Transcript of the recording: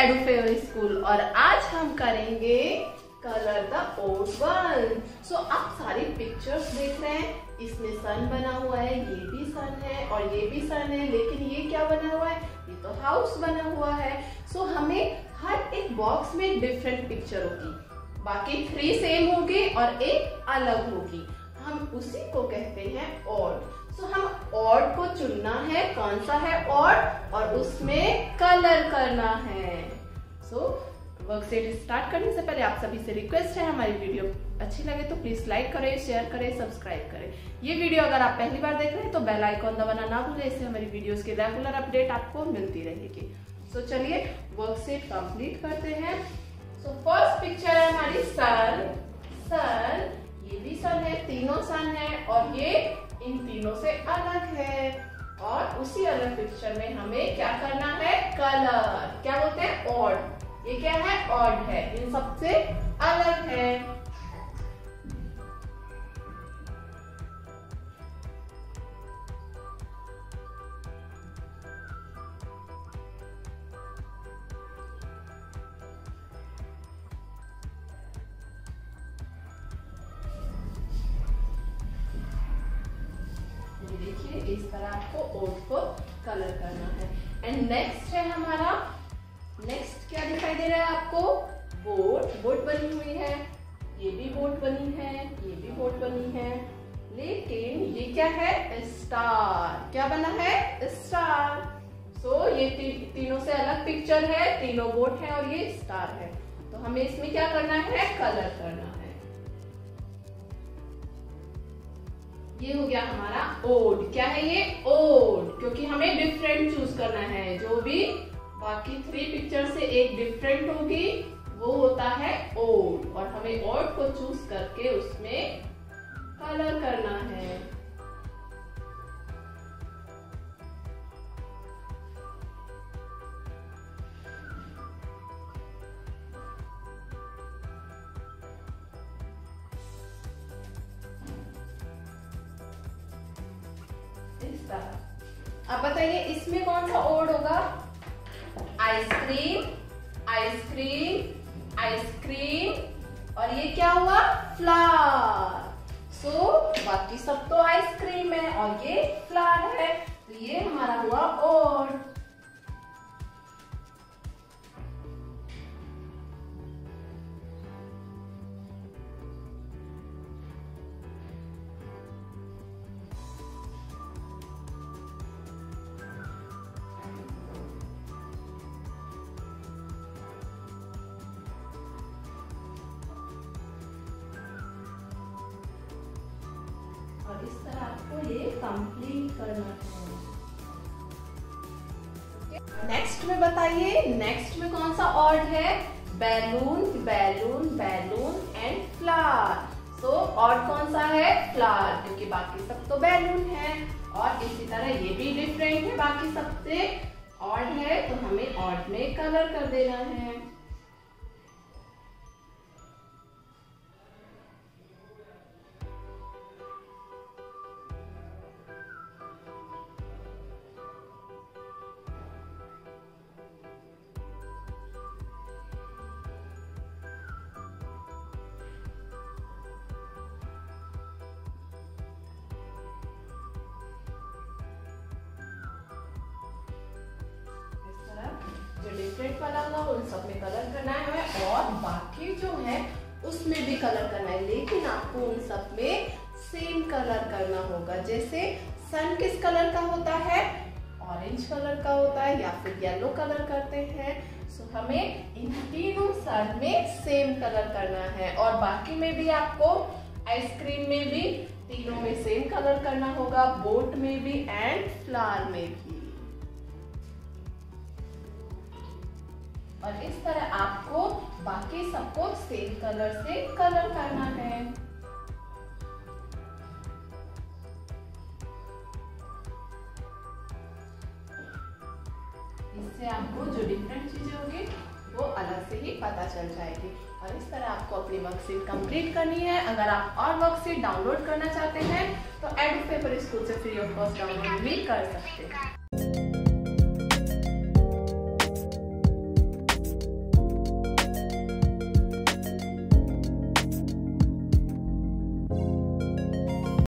Edufever school और आज हम करेंगे colour the old one. So आप सारी पिक्चर्स देख रहे हैं, इसमें सन बना हुआ है, ये भी सन है और ये भी सन है, लेकिन ये क्या बना हुआ है? ये तो हाउस बना हुआ है। सो हमें हर एक बॉक्स में डिफरेंट पिक्चर होगी, बाकी 3 सेम होंगे और एक अलग होगी। हम उसी को कहते हैं ऑड। सो हम ऑड को चुनना है, कौन सा है ऑड, और उसमें कलर करना है। सो वर्कशीट स्टार्ट करने से पहले आप सभी से रिक्वेस्ट है, हमारी वीडियो अच्छी लगे तो प्लीज लाइक करें, शेयर करें, सब्सक्राइब करें। ये वीडियो अगर आप पहली बार देख रहे हैं तो बेल आइकॉन दबाना ना भूलें, इससे हमारी वीडियोस की रेगुलर अपडेट आपको मिलती रहेगी। सो चलिए वर्कशीट कंप्लीट करते हैं। सो फर्स्ट पिक्चर है हमारी सन। ये भी सन है, तीनों सन है और ये इन तीनों से अलग है और उसी अलग पिक्चर में हमें क्या करना है? कलर। क्या बोलते हैं? ऑड। ये क्या है? ऑड है, इन सबसे अलग है। देखिए इस तरह आपको ओड को कलर करना है। एंड नेक्स्ट है हमारा, नेक्स्ट क्या दिखाई दे रहा है आपको? बोट बनी हुई है, ये भी बोट बनी है, ये भी बोट बनी है, लेकिन ये क्या है? स्टार। क्या बना है? स्टार। सो ये तीनों से अलग पिक्चर है, तीनों बोट है और ये स्टार है। तो हमें इसमें क्या करना है? कलर करना है। ये हो गया हमारा ओड। क्या है ये? ओड, क्योंकि हमें डिफरेंट चूज करना है। जो भी बाकी 3 पिक्चर से एक डिफरेंट होगी वो होता है ओड, और हमें ओड को चूज करके उसमें कलर करना है। अब बताइए इसमें कौन सा ओड होगा? आइसक्रीम, आइसक्रीम, आइसक्रीम, और ये क्या हुआ? फ्लावर। सो बाकी सब तो आइसक्रीम है और ये फ्लावर है, तो ये हमारा हुआ ओड। और इस तरह आपको ये कंप्लीट करना है। नेक्स्ट में बताइए, नेक्स्ट में कौन सा ऑड है? Balloon, balloon, balloon and flower. So odd कौन सा है? फ्लावर, क्योंकि बाकी सब तो बैलून है और इसी तरह ये भी डिफरेंट है, बाकी सबसे ऑड है, तो हमें ऑड में कलर कर देना है। डिफरेंट वाला होगा उन सब में कलर करना है हमें, और बाकी जो है उसमें भी कलर करना है, लेकिन आपको उन सब में सेम कलर करना होगा। जैसे सन किस कलर का होता है? ऑरेंज कलर का होता है या फिर येलो कलर करते हैं। सो हमें इन तीनों सन में सेम कलर करना है और बाकी में भी आपको आइसक्रीम में भी तीनों में सेम कलर करना होगा, बोट में भी एंड फ्लावर में भी। और इस तरह आपको बाकी सबको सेम कलर से कलर करना है। इससे आपको जो डिफरेंट चीजें होगी वो अलग से ही पता चल जाएगी। और इस तरह आपको अपनी वर्कशीट कंप्लीट करनी है। अगर आप और वर्कशीट डाउनलोड करना चाहते हैं तो एडुफेवर स्कूल से फ्री ऑफ कॉस्ट डाउनलोड भी कर सकते हैं।